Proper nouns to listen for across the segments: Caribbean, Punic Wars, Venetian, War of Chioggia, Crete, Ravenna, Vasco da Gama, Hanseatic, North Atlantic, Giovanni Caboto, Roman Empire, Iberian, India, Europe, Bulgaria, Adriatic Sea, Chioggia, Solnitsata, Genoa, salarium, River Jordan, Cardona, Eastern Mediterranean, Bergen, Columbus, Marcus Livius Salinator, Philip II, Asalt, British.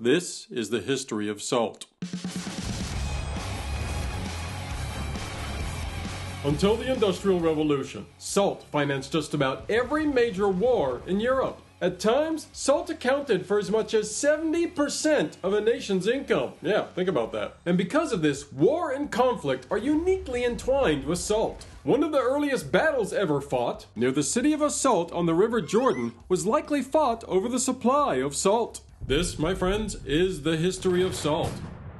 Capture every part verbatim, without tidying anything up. This is the history of salt. Until the Industrial Revolution, salt financed just about every major war in Europe. At times, salt accounted for as much as seventy percent of a nation's income. Yeah, think about that. And because of this, war and conflict are uniquely entwined with salt. One of the earliest battles ever fought, near the city of Asalt on the River Jordan, was likely fought over the supply of salt. This, my friends, is the history of salt.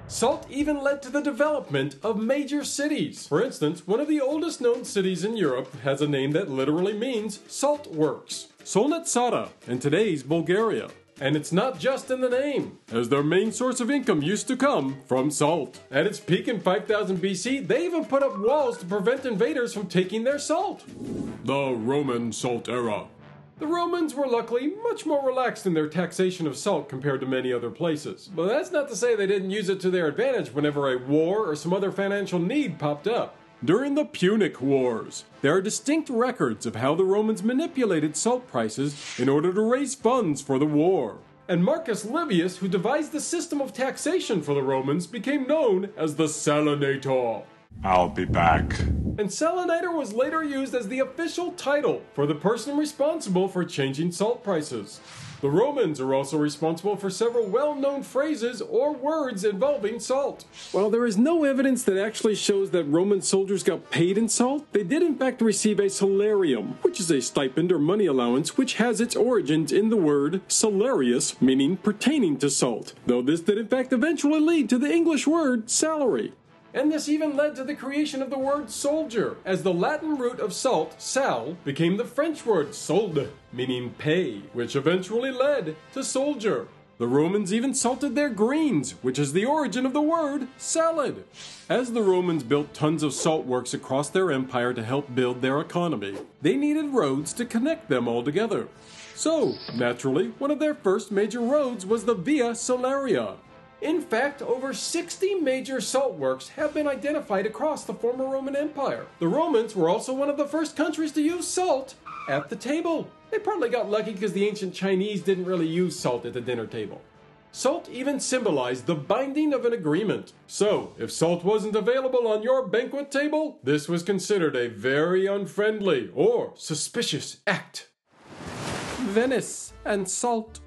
Salt even led to the development of major cities. For instance, one of the oldest known cities in Europe has a name that literally means salt works. Solnitsata, in today's Bulgaria. And it's not just in the name, as their main source of income used to come from salt. At its peak in five thousand B C, they even put up walls to prevent invaders from taking their salt. The Roman salt era. The Romans were luckily much more relaxed in their taxation of salt compared to many other places. But that's not to say they didn't use it to their advantage whenever a war or some other financial need popped up. During the Punic Wars, there are distinct records of how the Romans manipulated salt prices in order to raise funds for the war. And Marcus Livius, who devised the system of taxation for the Romans, became known as the Salinator. I'll be back. And Salinator was later used as the official title for the person responsible for changing salt prices. The Romans are also responsible for several well-known phrases or words involving salt. While there is no evidence that actually shows that Roman soldiers got paid in salt, they did in fact receive a salarium, which is a stipend or money allowance which has its origins in the word salarius, meaning pertaining to salt, though this did in fact eventually lead to the English word salary. And this even led to the creation of the word soldier, as the Latin root of salt, sal, became the French word solde, meaning pay, which eventually led to soldier. The Romans even salted their greens, which is the origin of the word salad. As the Romans built tons of salt works across their empire to help build their economy, they needed roads to connect them all together. So, naturally, one of their first major roads was the Via Salaria. In fact, over sixty major salt works have been identified across the former Roman Empire. The Romans were also one of the first countries to use salt at the table. They probably got lucky because the ancient Chinese didn't really use salt at the dinner table. Salt even symbolized the binding of an agreement. So, if salt wasn't available on your banquet table, this was considered a very unfriendly or suspicious act. Venice and salt.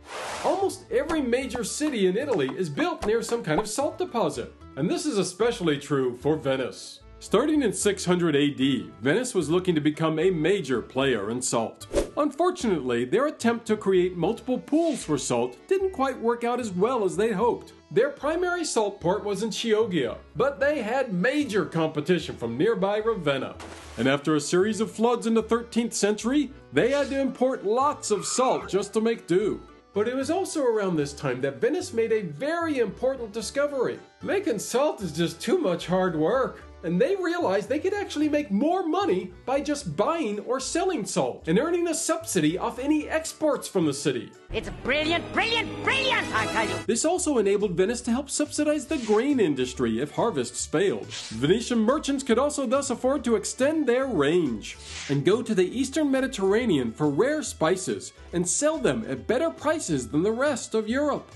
Almost every major city in Italy is built near some kind of salt deposit, and this is especially true for Venice. Starting in six hundred A D, Venice was looking to become a major player in salt. Unfortunately, their attempt to create multiple pools for salt didn't quite work out as well as they'd hoped. Their primary salt port was in Chioggia, but they had major competition from nearby Ravenna. And after a series of floods in the thirteenth century, they had to import lots of salt just to make do. But it was also around this time that Venice made a very important discovery. Making salt is just too much hard work. And they realized they could actually make more money by just buying or selling salt and earning a subsidy off any exports from the city. It's brilliant, brilliant, brilliant, I tell you. This also enabled Venice to help subsidize the grain industry if harvests failed. Venetian merchants could also thus afford to extend their range and go to the Eastern Mediterranean for rare spices and sell them at better prices than the rest of Europe.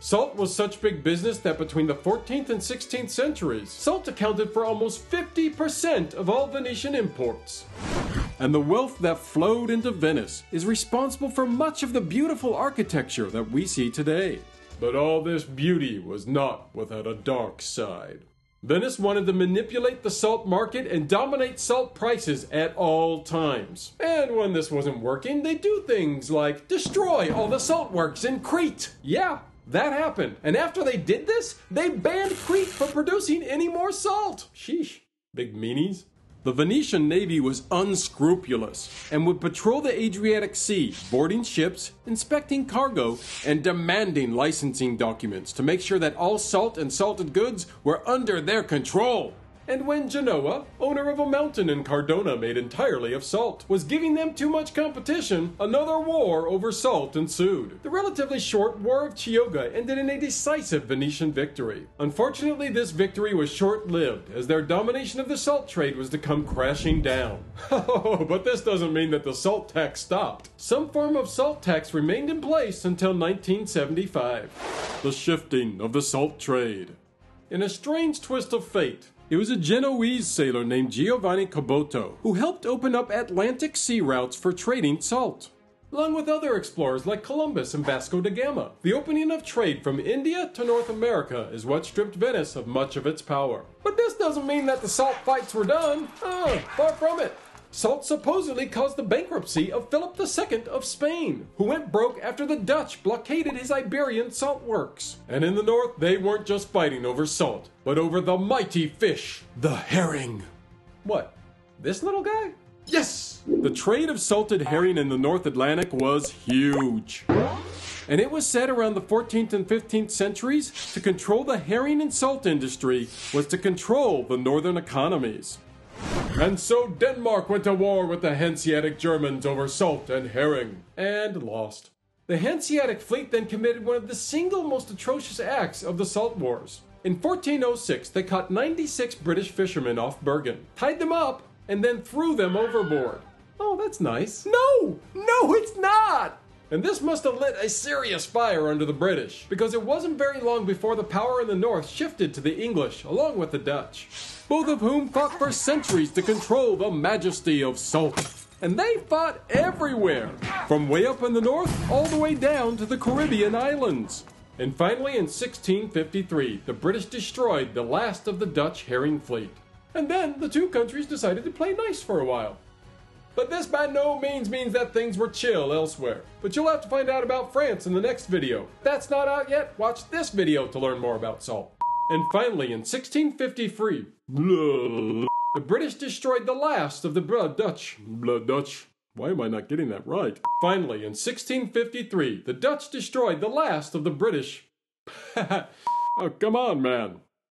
Salt was such big business that between the fourteenth and sixteenth centuries, salt accounted for almost fifty percent of all Venetian imports. And the wealth that flowed into Venice is responsible for much of the beautiful architecture that we see today. But all this beauty was not without a dark side. Venice wanted to manipulate the salt market and dominate salt prices at all times. And when this wasn't working, they'd do things like destroy all the salt works in Crete. Yeah. That happened, and after they did this, they banned Crete from producing any more salt. Sheesh, big meanies. The Venetian navy was unscrupulous and would patrol the Adriatic Sea, boarding ships, inspecting cargo, and demanding licensing documents to make sure that all salt and salted goods were under their control. and when Genoa, owner of a mountain in Cardona made entirely of salt, was giving them too much competition, another war over salt ensued. The relatively short War of Chioggia ended in a decisive Venetian victory. Unfortunately, this victory was short-lived, as their domination of the salt trade was to come crashing down. Oh, but this doesn't mean that the salt tax stopped. Some form of salt tax remained in place until nineteen seventy-five. The shifting of the salt trade. In a strange twist of fate, it was a Genoese sailor named Giovanni Caboto who helped open up Atlantic sea routes for trading salt. Along with other explorers like Columbus and Vasco da Gama, the opening of trade from India to North America is what stripped Venice of much of its power. But this doesn't mean that the salt fights were done. Oh, far from it. Salt supposedly caused the bankruptcy of Philip the Second of Spain, who went broke after the Dutch blockaded his Iberian salt works. And in the north, they weren't just fighting over salt, but over the mighty fish, the herring. What? This little guy? Yes! The trade of salted herring in the North Atlantic was huge. And it was said around the fourteenth and fifteenth centuries to control the herring and salt industry was to control the northern economies. And so Denmark went to war with the Hanseatic Germans over salt and herring, and lost. The Hanseatic fleet then committed one of the single most atrocious acts of the Salt Wars. In fourteen oh six, they caught ninety-six British fishermen off Bergen, tied them up, and then threw them overboard. Oh, that's nice. No! No, it's not! And this must have lit a serious fire under the British, because it wasn't very long before the power in the north shifted to the English, along with the Dutch, both of whom fought for centuries to control the majesty of salt. And they fought everywhere, from way up in the north all the way down to the Caribbean islands. And finally in sixteen fifty-three, the British destroyed the last of the Dutch herring fleet. And then the two countries decided to play nice for a while. But this by no means means that things were chill elsewhere. But you'll have to find out about France in the next video. If that's not out yet, watch this video to learn more about salt. And finally, in sixteen fifty-three, the British destroyed the last of the blood Dutch. Blood Dutch. Why am I not getting that right? Finally, in sixteen fifty-three, the Dutch destroyed the last of the British. Oh, come on, man.